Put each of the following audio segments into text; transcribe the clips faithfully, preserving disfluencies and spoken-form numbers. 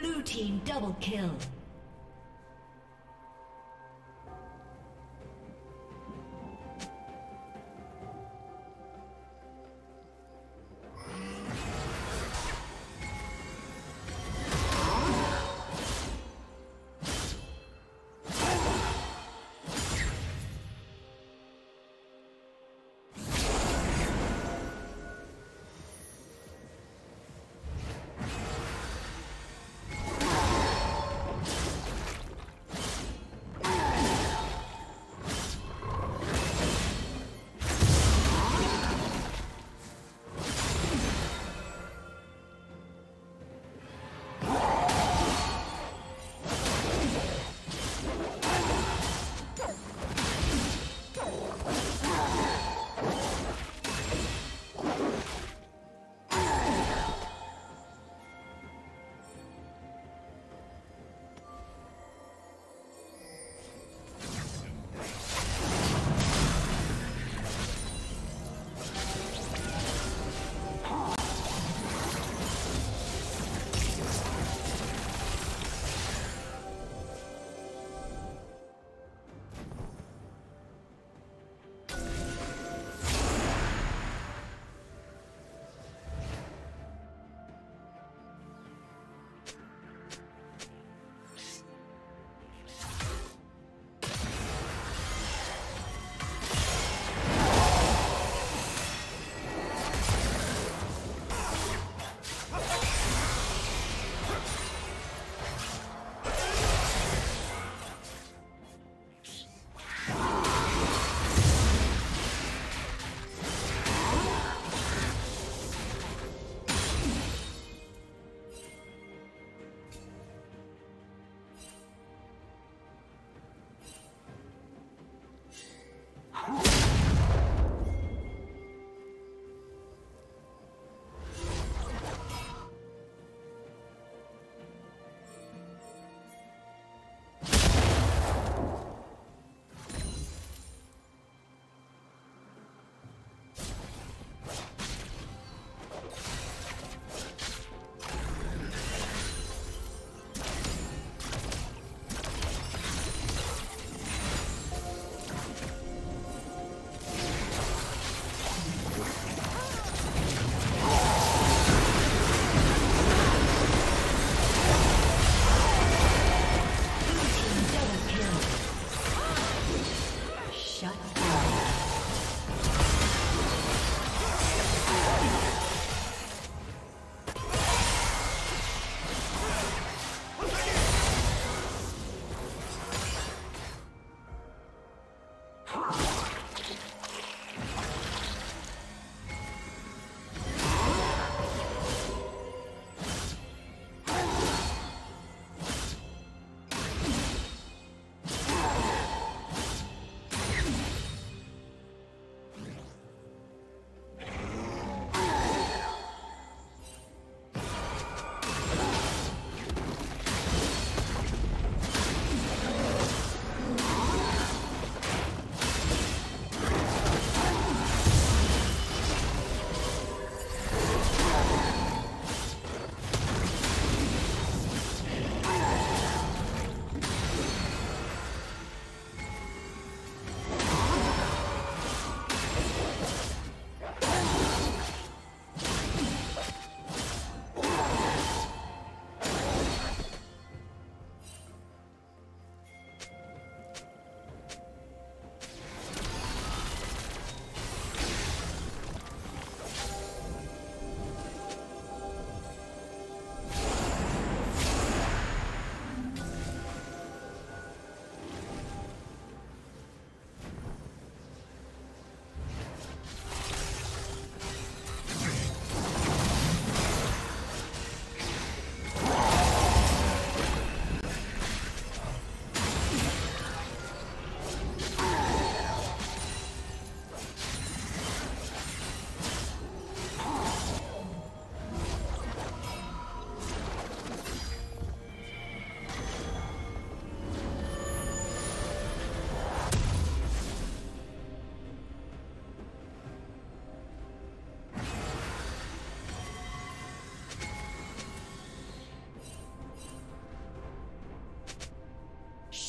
Blue team double kill.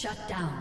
Shut down.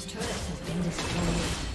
team's turret has been destroyed.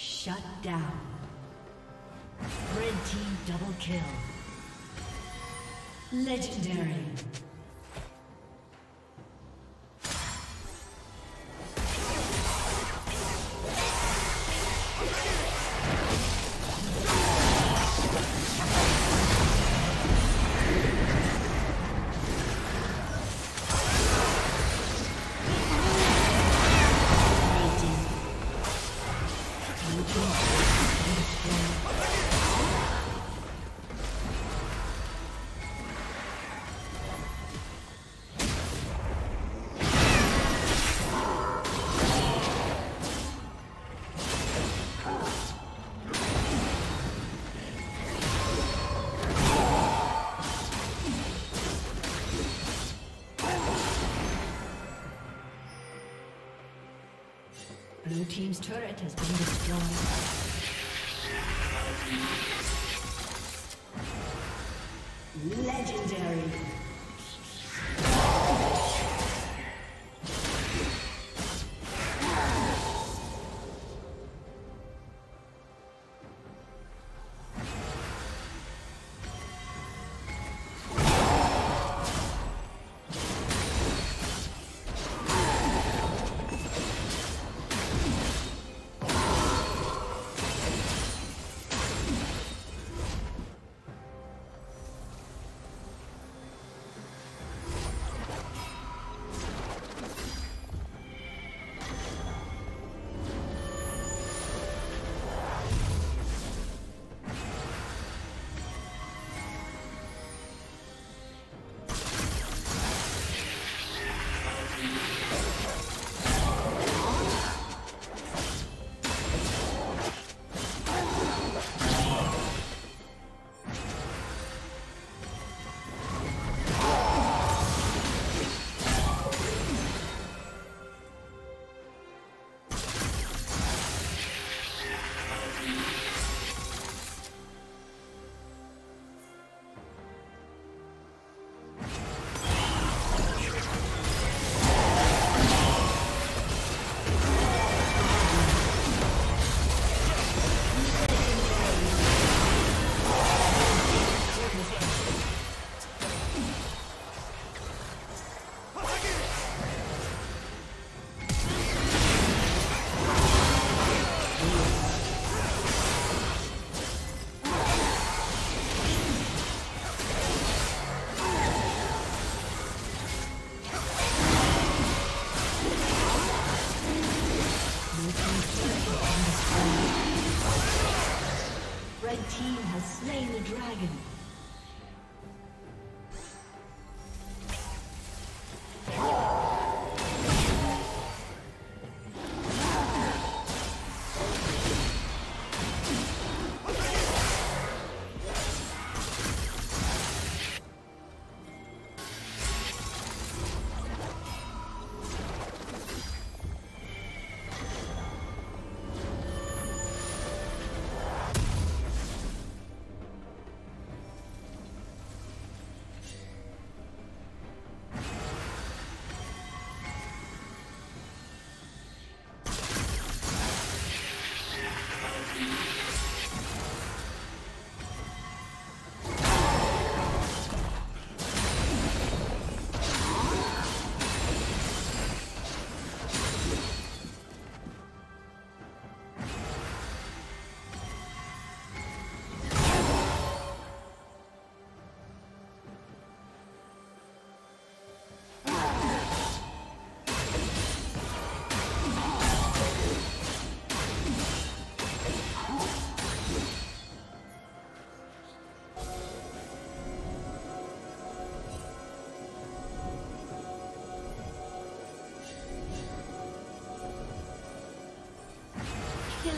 Shut down. Red team double kill. Legendary. Blue team's turret has been destroyed. Legendary.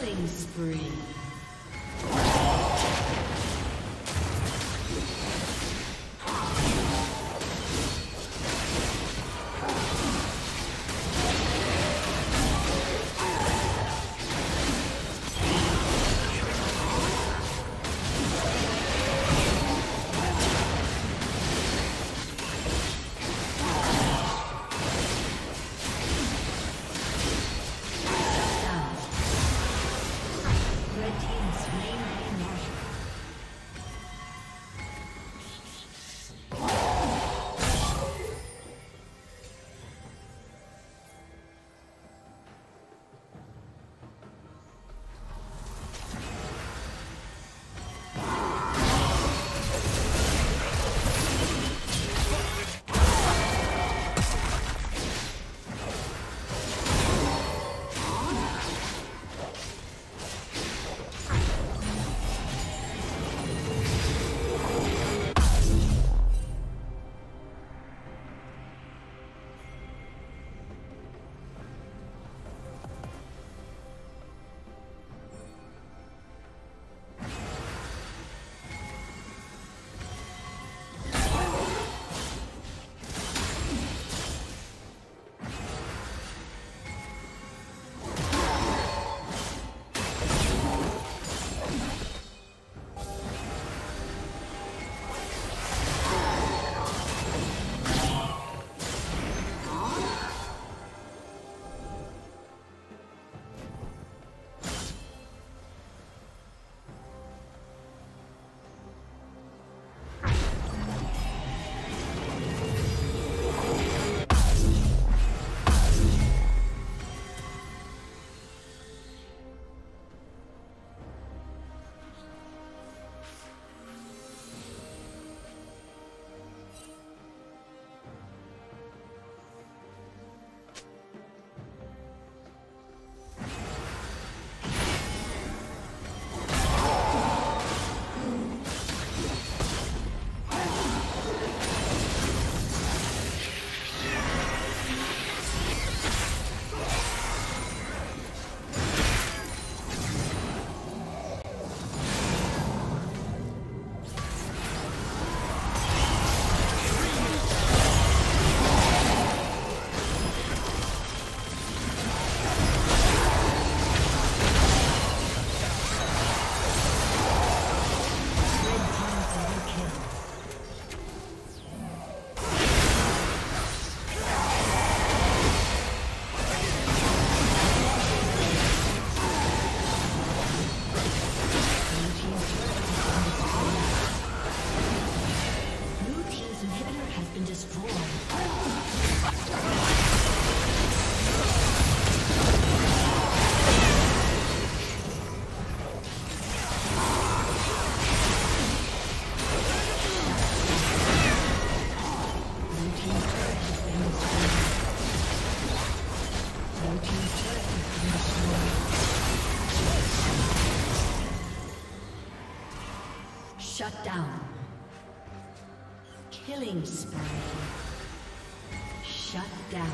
Killing spree. Shut down. Killing spree. Shut down.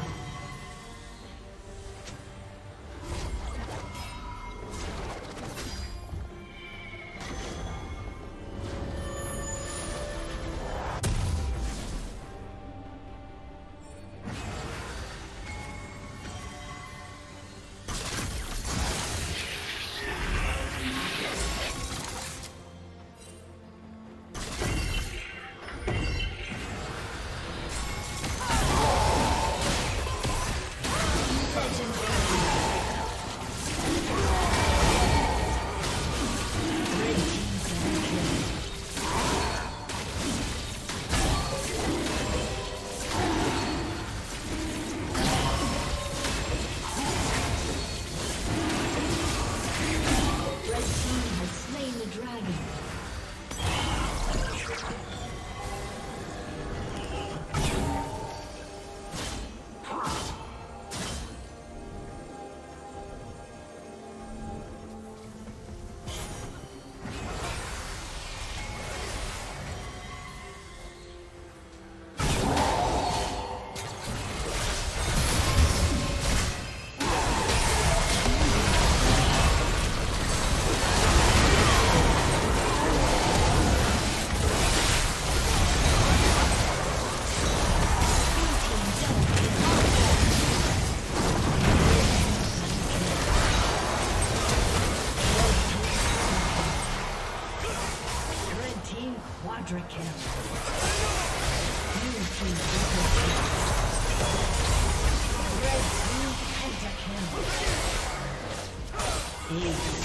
Pentakill. Red team pentakill.